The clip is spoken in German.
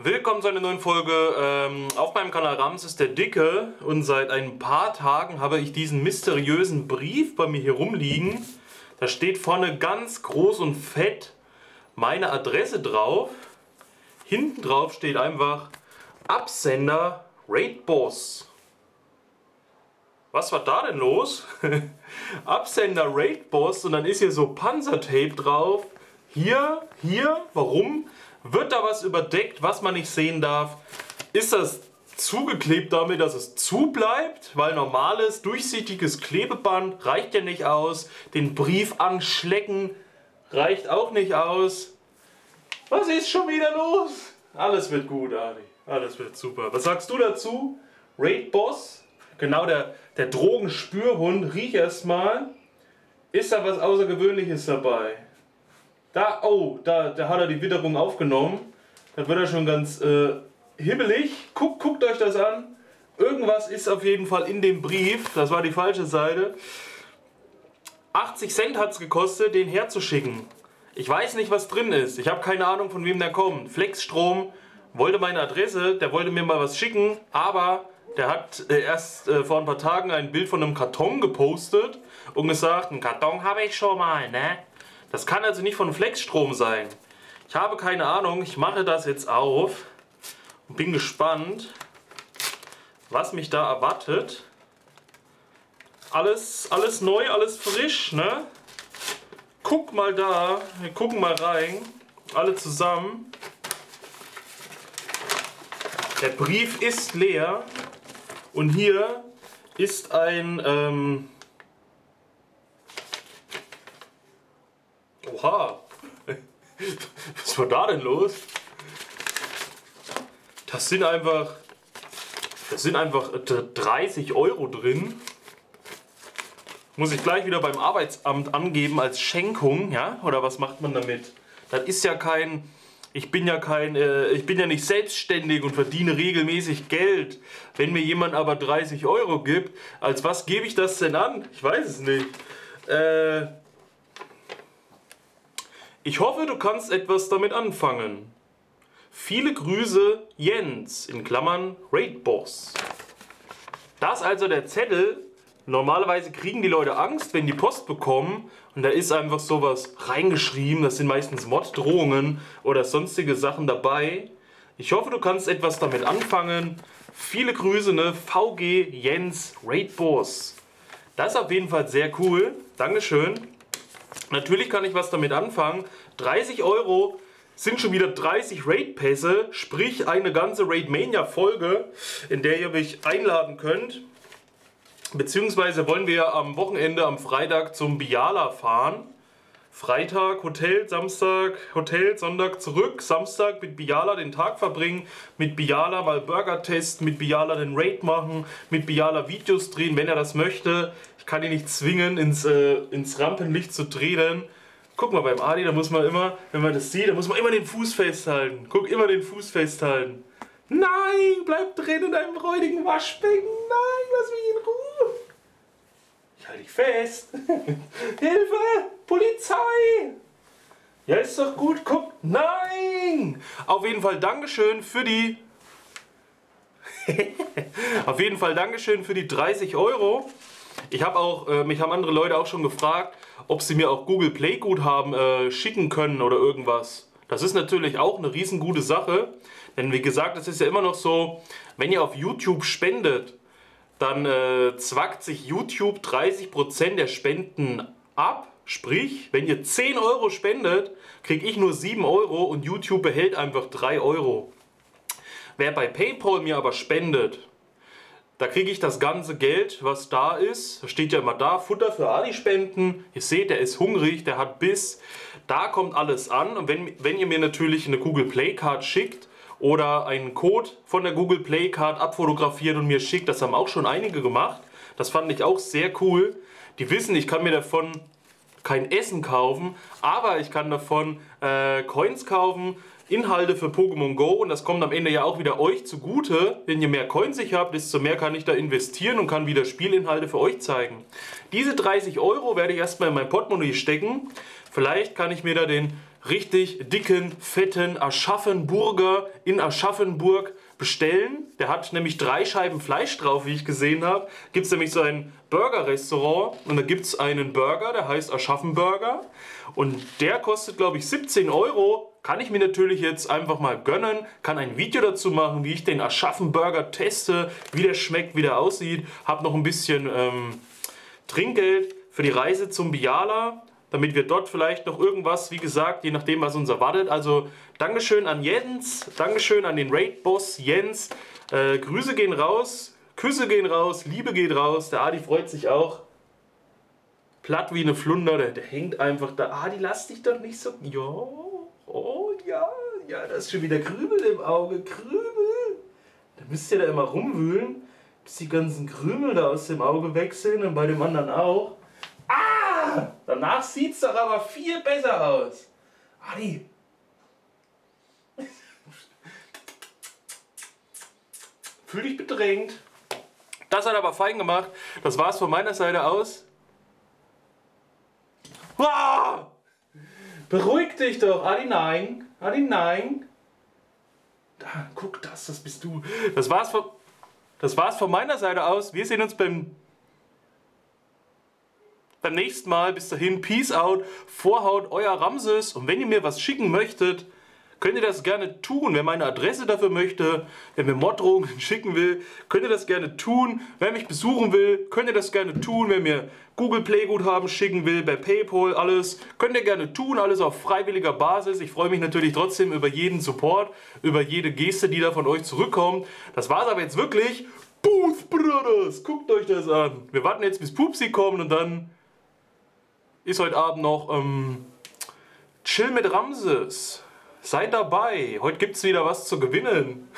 Willkommen zu einer neuen Folge auf meinem Kanal Ramses der Dicke. Und seit ein paar Tagen habe ich diesen mysteriösen Brief bei mir hier rumliegen. Da steht vorne ganz groß und fett meine Adresse drauf. Hinten drauf steht einfach Absender Raidboss. Was war da denn los? Absender Raidboss und dann ist hier so Panzertape drauf. Hier, warum? Wird da was überdeckt, was man nicht sehen darf? Ist das zugeklebt damit, dass es zu bleibt? Weil normales, durchsichtiges Klebeband reicht ja nicht aus. Den Brief anschlecken reicht auch nicht aus. Was ist schon wieder los? Alles wird gut, Adi. Alles wird super. Was sagst du dazu? Raidboss? Genau, der Drogenspürhund. Riech erstmal. Ist da was Außergewöhnliches dabei? Da, oh, da hat er die Witterung aufgenommen. Da wird er schon ganz hibbelig. Guckt euch das an. Irgendwas ist auf jeden Fall in dem Brief. Das war die falsche Seite. 80 Cent hat es gekostet, den herzuschicken. Ich weiß nicht, was drin ist. Ich habe keine Ahnung, von wem der kommt. Flexstrom wollte meine Adresse. Der wollte mir mal was schicken. Aber der hat erst vor ein paar Tagen ein Bild von einem Karton gepostet. Und gesagt, einen Karton habe ich schon mal, ne? Das kann also nicht von Flexstrom sein. Ich habe keine Ahnung, ich mache das jetzt auf und bin gespannt, was mich da erwartet. Alles neu, alles frisch, ne? Guck mal da, wir gucken mal rein, alle zusammen. Der Brief ist leer und hier ist ein... Oha, was war da denn los? Das sind einfach 30 Euro drin. Muss ich gleich wieder beim Arbeitsamt angeben als Schenkung, ja? Oder was macht man damit? Das ist ja kein, ich bin ja nicht selbstständig und verdiene regelmäßig Geld. Wenn mir jemand aber 30 Euro gibt, als was gebe ich das denn an? Ich weiß es nicht. Ich hoffe, du kannst etwas damit anfangen. Viele Grüße, Jens, in Klammern Raidboss. Das ist also der Zettel. Normalerweise kriegen die Leute Angst, wenn die Post bekommen. Und da ist einfach sowas reingeschrieben. Das sind meistens Morddrohungen oder sonstige Sachen dabei. Ich hoffe, du kannst etwas damit anfangen. Viele Grüße, ne? VG Jens Raidboss. Das ist auf jeden Fall sehr cool. Dankeschön. Natürlich kann ich was damit anfangen. 30 Euro sind schon wieder 30 Raid-Pässe, sprich eine ganze Raid-Mania-Folge, in der ihr mich einladen könnt. Beziehungsweise wollen wir am Wochenende, am Freitag zum Biala fahren. Freitag Hotel, Samstag Hotel, Sonntag zurück, Samstag mit Biala den Tag verbringen, mit Biala mal Burger testen, mit Biala den Raid machen, mit Biala Videos drehen, wenn er das möchte. Ich kann ihn nicht zwingen, ins Rampenlicht zu treten. Guck mal, beim Adi, da muss man immer, wenn man das sieht, da muss man immer den Fuß festhalten. Guck, immer den Fuß festhalten. Nein, bleib drin in deinem räudigen Waschbecken. Nein, lass mich in Ruhe. Ich halte dich fest. Hilfe! Polizei! Ja, ist doch gut, guck. Nein! Auf jeden Fall Dankeschön für die... Auf jeden Fall Dankeschön für die 30 Euro. Ich habe auch, mich haben andere Leute auch schon gefragt, ob sie mir auch Google Play Guthaben schicken können oder irgendwas. Das ist natürlich auch eine riesengute Sache. Denn wie gesagt, es ist ja immer noch so, wenn ihr auf YouTube spendet, dann zwackt sich YouTube 30% der Spenden ab. Sprich, wenn ihr 10 Euro spendet, kriege ich nur 7 Euro und YouTube behält einfach 3 Euro. Wer bei PayPal mir aber spendet, da kriege ich das ganze Geld, was da ist. Da steht ja immer da, Futter für Adi spenden. Ihr seht, der ist hungrig, der hat Biss. Da kommt alles an. Und wenn ihr mir natürlich eine Google Play Card schickt oder einen Code von der Google Play Card abfotografiert und mir schickt, das haben auch schon einige gemacht. Das fand ich auch sehr cool. Die wissen, ich kann mir davon... kein Essen kaufen, aber ich kann davon Coins kaufen, Inhalte für Pokémon Go und das kommt am Ende ja auch wieder euch zugute. Denn je mehr Coins ich habe, desto mehr kann ich da investieren und kann wieder Spielinhalte für euch zeigen. Diese 30 Euro werde ich erstmal in mein Portemonnaie stecken. Vielleicht kann ich mir da den richtig dicken, fetten Aschaffenburger in Aschaffenburg bestellen. Der hat nämlich 3 Scheiben Fleisch drauf, wie ich gesehen habe. Gibt es nämlich so ein Burger-Restaurant und da gibt es einen Burger, der heißt Aschaffenburger. Und der kostet, glaube ich, 17 €. Kann ich mir natürlich jetzt einfach mal gönnen, kann ein Video dazu machen, wie ich den Aschaffenburger teste, wie der schmeckt, wie der aussieht. Hab noch ein bisschen Trinkgeld für die Reise zum Biala, damit wir dort vielleicht noch irgendwas, wie gesagt, je nachdem, was uns erwartet. Also Dankeschön an Jens, Dankeschön an den Raidboss Jens. Grüße gehen raus, Küsse gehen raus, Liebe geht raus. Der Adi freut sich auch. Platt wie eine Flunder, der hängt einfach da. Adi, lass dich doch nicht so... Jo. Oh ja, ja, da ist schon wieder Krümel im Auge, Krümel. Da müsst ihr da immer rumwühlen, bis die ganzen Krümel da aus dem Auge weg sind und bei dem anderen auch. Ah, danach sieht es doch aber viel besser aus. Adi. Fühl dich bedrängt. Das hat aber fein gemacht. Das war's von meiner Seite aus. Ah! Beruhig dich doch, Adi, nein, Adi, nein. Da, guck das, das bist du. Das war's von meiner Seite aus. Wir sehen uns beim nächsten Mal. Bis dahin, Peace out, Vorhaut, euer Ramses. Und wenn ihr mir was schicken möchtet, könnt ihr das gerne tun. Wer meine Adresse dafür möchte, wer mir Morddrohungen schicken will, könnt ihr das gerne tun. Wer mich besuchen will, könnt ihr das gerne tun. Wer mir Google Play Guthaben schicken will, bei PayPal, alles, könnt ihr gerne tun. Alles auf freiwilliger Basis. Ich freue mich natürlich trotzdem über jeden Support, über jede Geste, die da von euch zurückkommt. Das war's aber jetzt wirklich. Boost Brothers, guckt euch das an. Wir warten jetzt, bis Pupsi kommt und dann ist heute Abend noch Chill mit Ramses. Seid dabei, heute gibt's wieder was zu gewinnen.